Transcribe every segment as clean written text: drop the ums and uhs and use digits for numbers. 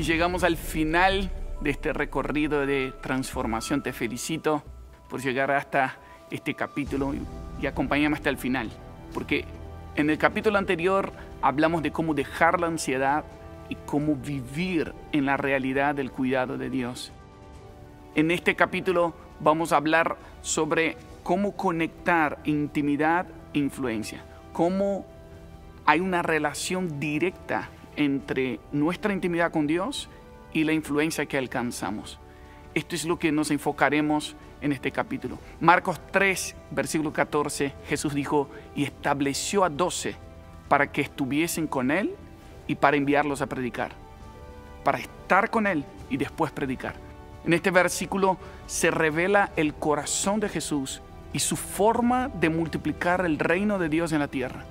Y llegamos al final de este recorrido de transformación. Te felicito por llegar hasta este capítulo y acompáñame hasta el final. Porque en el capítulo anterior hablamos de cómo dejar la ansiedad y cómo vivir en la realidad del cuidado de Dios. En este capítulo vamos a hablar sobre cómo conectar intimidad e influencia. Cómo hay una relación directa entre nuestra intimidad con Dios y la influencia que alcanzamos. Esto es lo que nos enfocaremos en este capítulo. Marcos 3, versículo 14, Jesús dijo, y estableció a 12 para que estuviesen con Él y para enviarlos a predicar. Para estar con Él y después predicar. En este versículo se revela el corazón de Jesús y su forma de multiplicar el reino de Dios en la tierra.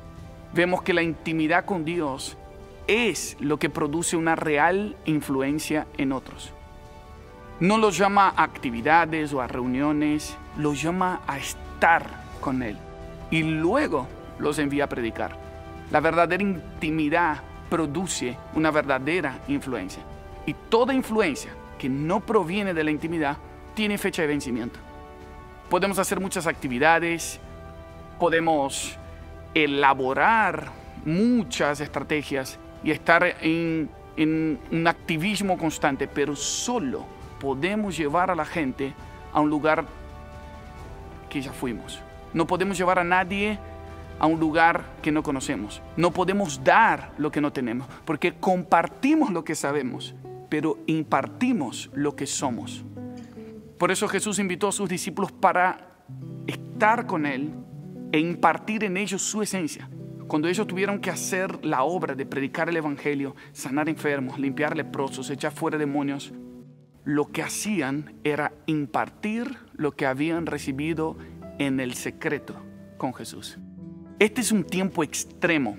Vemos que la intimidad con Dios es lo que produce una real influencia en otros. No los llama a actividades o a reuniones, los llama a estar con Él y luego los envía a predicar. La verdadera intimidad produce una verdadera influencia y toda influencia que no proviene de la intimidad tiene fecha de vencimiento. Podemos hacer muchas actividades, podemos elaborar muchas estrategias y estar en un activismo constante, pero solo podemos llevar a la gente a un lugar que ya fuimos. No podemos llevar a nadie a un lugar que no conocemos. No podemos dar lo que no tenemos, porque compartimos lo que sabemos, pero impartimos lo que somos. Por eso Jesús invitó a sus discípulos para estar con Él e impartir en ellos su esencia. Cuando ellos tuvieron que hacer la obra de predicar el evangelio, sanar enfermos, limpiar leprosos, echar fuera demonios, lo que hacían era impartir lo que habían recibido en el secreto con Jesús. Este es un tiempo extremo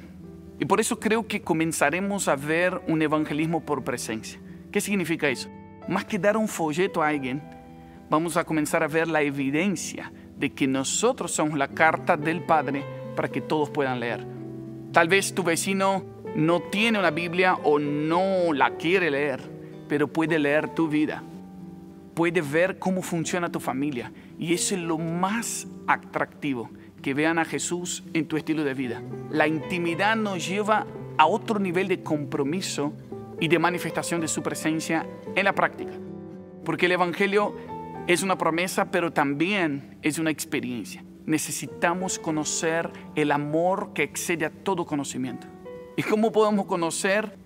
y por eso creo que comenzaremos a ver un evangelismo por presencia. ¿Qué significa eso? Más que dar un folleto a alguien, vamos a comenzar a ver la evidencia de que nosotros somos la carta del Padre para que todos puedan leer. Tal vez tu vecino no tiene una Biblia o no la quiere leer, pero puede leer tu vida. Puede ver cómo funciona tu familia. Y eso es lo más atractivo, que vean a Jesús en tu estilo de vida. La intimidad nos lleva a otro nivel de compromiso y de manifestación de su presencia en la práctica. Porque el evangelio es una promesa, pero también es una experiencia. Necesitamos conocer el amor que excede a todo conocimiento. ¿Y cómo podemos conocer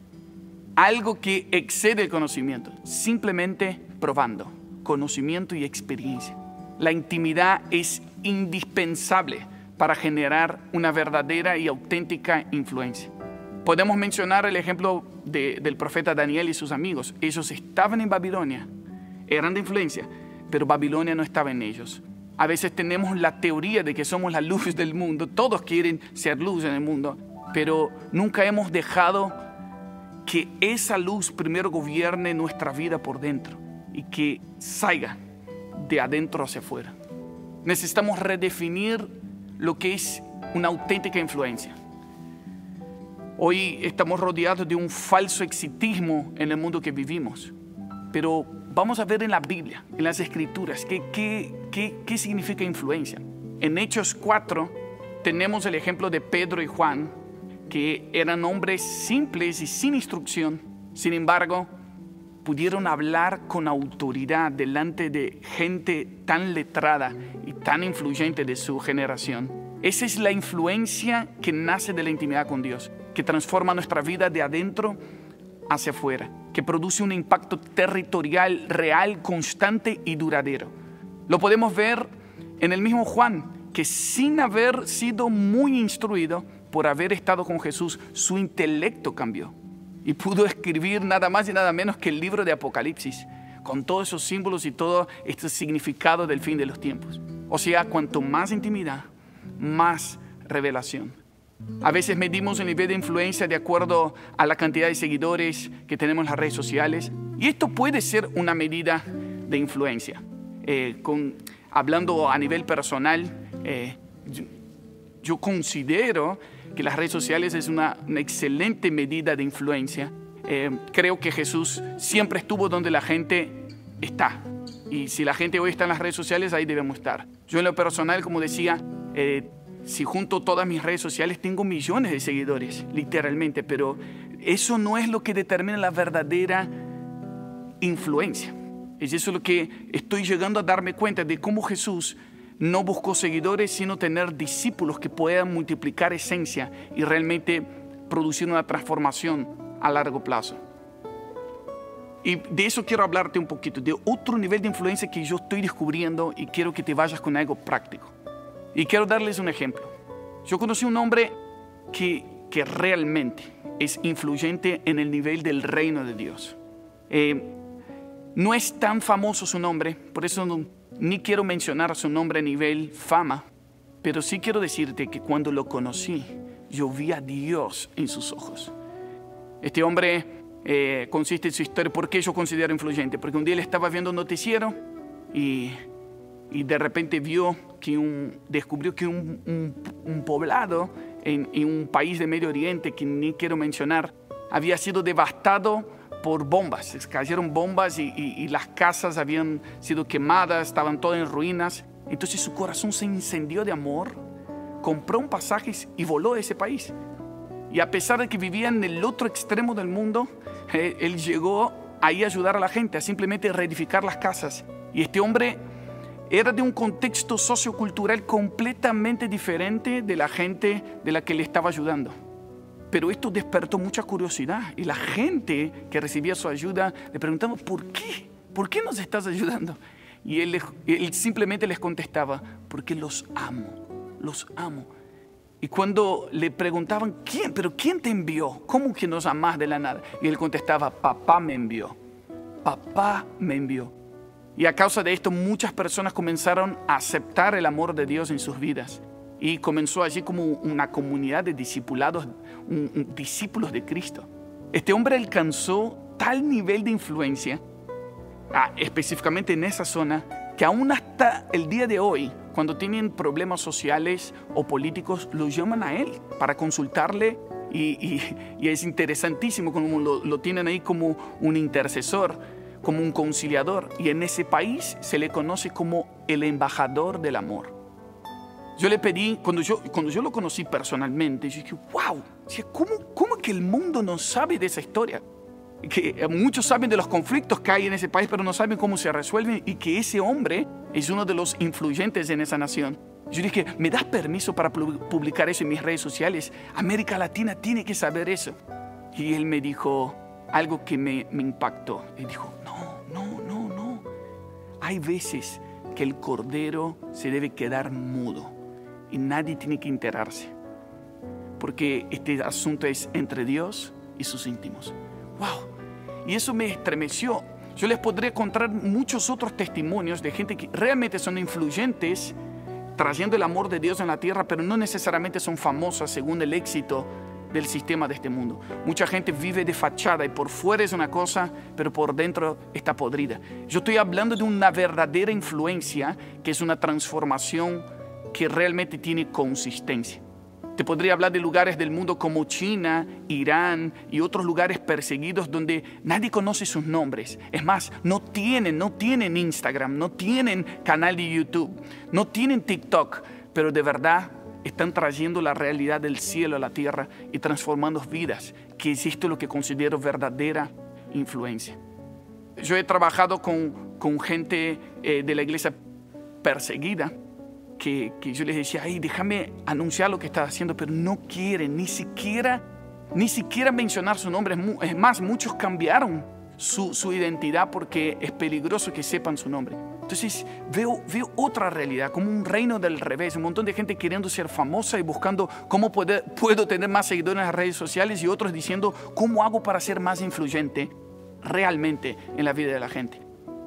algo que excede el conocimiento? Simplemente probando conocimiento y experiencia. La intimidad es indispensable para generar una verdadera y auténtica influencia. Podemos mencionar el ejemplo del profeta Daniel y sus amigos. Ellos estaban en Babilonia, eran de influencia, pero Babilonia no estaba en ellos. A veces tenemos la teoría de que somos la luz del mundo. Todos quieren ser luz en el mundo, pero nunca hemos dejado que esa luz primero gobierne nuestra vida por dentro y que salga de adentro hacia afuera. Necesitamos redefinir lo que es una auténtica influencia. Hoy estamos rodeados de un falso exitismo en el mundo que vivimos, pero vamos a ver en la Biblia, en las Escrituras, qué significa influencia. En Hechos 4 tenemos el ejemplo de Pedro y Juan, que eran hombres simples y sin instrucción. Sin embargo, pudieron hablar con autoridad delante de gente tan letrada y tan influyente de su generación. Esa es la influencia que nace de la intimidad con Dios, que transforma nuestra vida de adentro hacia afuera, que produce un impacto territorial, real, constante y duradero. Lo podemos ver en el mismo Juan, que sin haber sido muy instruido, por haber estado con Jesús, su intelecto cambió y pudo escribir nada más y nada menos que el libro de Apocalipsis, con todos esos símbolos y todo este significado del fin de los tiempos. O sea, cuanto más intimidad, más revelación. A veces medimos el nivel de influencia de acuerdo a la cantidad de seguidores que tenemos en las redes sociales. Y esto puede ser una medida de influencia. Hablando a nivel personal, yo considero que las redes sociales es una excelente medida de influencia Creo que Jesús siempre estuvo donde la gente está. Y si la gente hoy está en las redes sociales, ahí debemos estar. Yo en lo personal, como decía, si junto todas mis redes sociales, tengo millones de seguidores, literalmente. Pero eso no es lo que determina la verdadera influencia. Y eso es lo que estoy llegando a darme cuenta de cómo Jesús no buscó seguidores, sino tener discípulos que puedan multiplicar esencia y realmente producir una transformación a largo plazo. Y de eso quiero hablarte un poquito, de otro nivel de influencia que yo estoy descubriendo y quiero que te vayas con algo práctico. Y quiero darles un ejemplo. Yo conocí un hombre que realmente es influyente en el nivel del reino de Dios. No es tan famoso su nombre, por eso ni quiero mencionar su nombre a nivel fama, pero sí quiero decirte que cuando lo conocí, yo vi a Dios en sus ojos. Este hombre consiste en su historia. ¿Por qué yo considero influyente? Porque un día él estaba viendo un noticiero y de repente descubrió que un poblado en un país de Medio Oriente, que ni quiero mencionar, había sido devastado por bombas. Se cayeron bombas y las casas habían sido quemadas, estaban todas en ruinas. Entonces su corazón se incendió de amor, compró un pasaje y voló a ese país. Y a pesar de que vivía en el otro extremo del mundo, él llegó ahí a ayudar a la gente, a simplemente reedificar las casas. Y este hombre era de un contexto sociocultural completamente diferente de la gente de la que le estaba ayudando. Pero esto despertó mucha curiosidad. Y la gente que recibía su ayuda le preguntaba, ¿por qué? ¿Por qué nos estás ayudando? Y él simplemente les contestaba, porque los amo, los amo. Y cuando le preguntaban, ¿quién te envió? ¿Cómo que nos amás de la nada? Y él contestaba, papá me envió, papá me envió. Y a causa de esto, muchas personas comenzaron a aceptar el amor de Dios en sus vidas. Y comenzó allí como una comunidad de discipulados, discípulos de Cristo. Este hombre alcanzó tal nivel de influencia, específicamente en esa zona, que aún hasta el día de hoy, cuando tienen problemas sociales o políticos, lo llaman a él para consultarle y es interesantísimo como lo tienen ahí como un intercesor, como un conciliador. Y en ese país se le conoce como el embajador del amor. Yo le pedí, cuando yo lo conocí personalmente, yo dije, wow, ¿cómo que el mundo no sabe de esa historia? Que muchos saben de los conflictos que hay en ese país, pero no saben cómo se resuelven, y que ese hombre es uno de los influyentes en esa nación. Yo dije, ¿me das permiso para publicar eso en mis redes sociales? América Latina tiene que saber eso. Y él me dijo algo que me impactó. Él dijo, no. Hay veces que el cordero se debe quedar mudo y nadie tiene que enterarse, porque este asunto es entre Dios y sus íntimos. ¡Wow! Y eso me estremeció. Yo les podría contar muchos otros testimonios de gente que realmente son influyentes, trayendo el amor de Dios en la tierra, pero no necesariamente son famosas según el éxito del sistema de este mundo. Mucha gente vive de fachada y por fuera es una cosa, pero por dentro está podrida. Yo estoy hablando de una verdadera influencia, que es una transformación que realmente tiene consistencia. Te podría hablar de lugares del mundo como China, Irán y otros lugares perseguidos donde nadie conoce sus nombres. Es más, no tienen Instagram, no tienen canal de YouTube, no tienen TikTok, pero de verdad están trayendo la realidad del cielo a la tierra y transformando vidas, que existe lo que considero verdadera influencia. Yo he trabajado con gente de la iglesia perseguida, que yo les decía, ay, déjame anunciar lo que estás haciendo, pero no quieren ni siquiera mencionar su nombre. Es más, muchos cambiaron su identidad porque es peligroso que sepan su nombre. Entonces veo otra realidad, como un reino del revés, un montón de gente queriendo ser famosa y buscando cómo puedo tener más seguidores en las redes sociales, y otros diciendo, ¿cómo hago para ser más influyente realmente en la vida de la gente?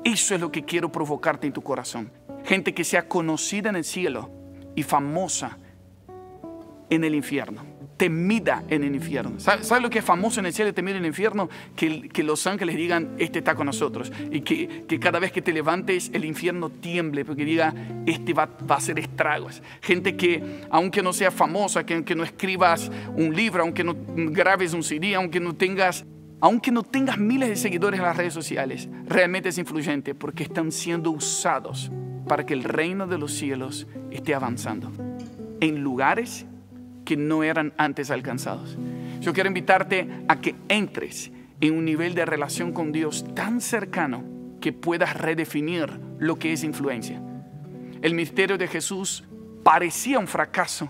Eso es lo que quiero provocarte en tu corazón. Gente que sea conocida en el cielo y famosa en el infierno, temida en el infierno. ¿Sabes lo que es famoso en el cielo y temido en el infierno? Que los ángeles digan, este está con nosotros. Y que cada vez que te levantes, el infierno tiemble, porque diga, este va a hacer estragos. Gente que, aunque no sea famosa, que aunque no escribas un libro, aunque no grabes un CD, aunque no tengas Aunque no tengas miles de seguidores en las redes sociales, realmente es influyente porque están siendo usados para que el reino de los cielos esté avanzando en lugares que no eran antes alcanzados. Yo quiero invitarte a que entres en un nivel de relación con Dios tan cercano que puedas redefinir lo que es influencia. El ministerio de Jesús parecía un fracaso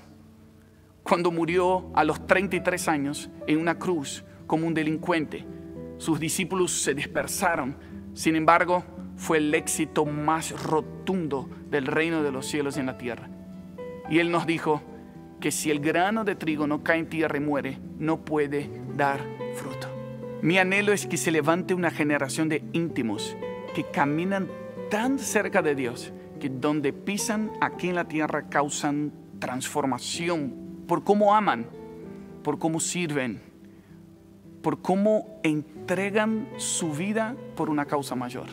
cuando murió a los 33 años en una cruz como un delincuente. Sus discípulos se dispersaron. Sin embargo, fue el éxito más rotundo del reino de los cielos en la tierra. Y Él nos dijo que si el grano de trigo no cae en tierra y muere, no puede dar fruto. Mi anhelo es que se levante una generación de íntimos que caminan tan cerca de Dios que donde pisan aquí en la tierra causan transformación por cómo aman, por cómo sirven, por cómo entregan su vida por una causa mayor.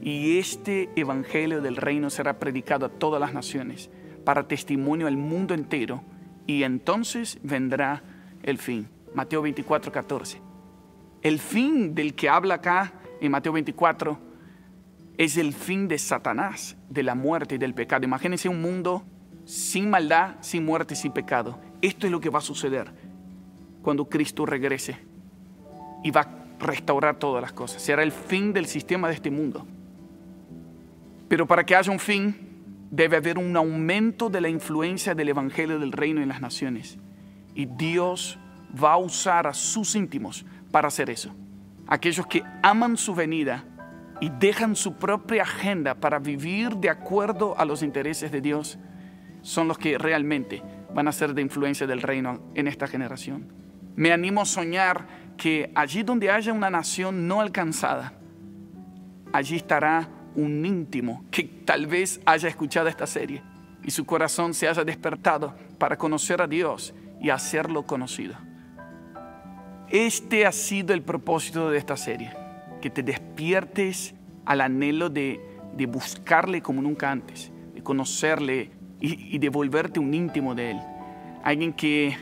Y este evangelio del reino será predicado a todas las naciones para testimonio al mundo entero, y entonces vendrá el fin. Mateo 24:14. El fin del que habla acá en Mateo 24 es el fin de Satanás, de la muerte y del pecado. Imagínense un mundo sin maldad, sin muerte, sin pecado. Esto es lo que va a suceder cuando Cristo regrese y va a restaurar todas las cosas. Será el fin del sistema de este mundo. Pero para que haya un fin, debe haber un aumento de la influencia del evangelio del reino en las naciones. Y Dios va a usar a sus íntimos para hacer eso. Aquellos que aman su venida y dejan su propia agenda para vivir de acuerdo a los intereses de Dios son los que realmente van a ser de influencia del reino en esta generación. Me animo a soñar que allí donde haya una nación no alcanzada, allí estará un íntimo que tal vez haya escuchado esta serie y su corazón se haya despertado para conocer a Dios y hacerlo conocido. Este ha sido el propósito de esta serie, que te despiertes al anhelo de buscarle como nunca antes, de conocerle y de volverte un íntimo de Él. Alguien que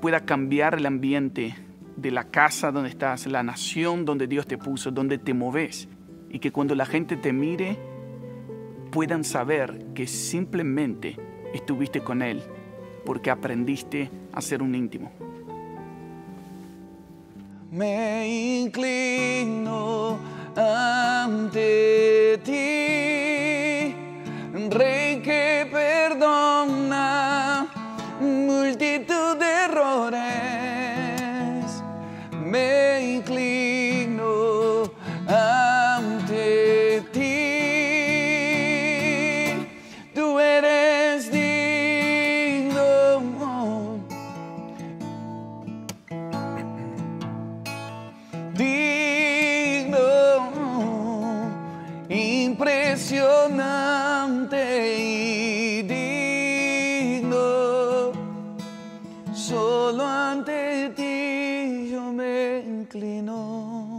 pueda cambiar el ambiente de la casa donde estás, la nación donde Dios te puso, donde te moves. Y que cuando la gente te mire, puedan saber que simplemente estuviste con Él porque aprendiste a ser un íntimo. Me inclino ante ti, Rey que perdona multitud de errores. Me inclino ante ti, tú eres digno, digno, impresionante y digno, solo ante ti yo me inclino.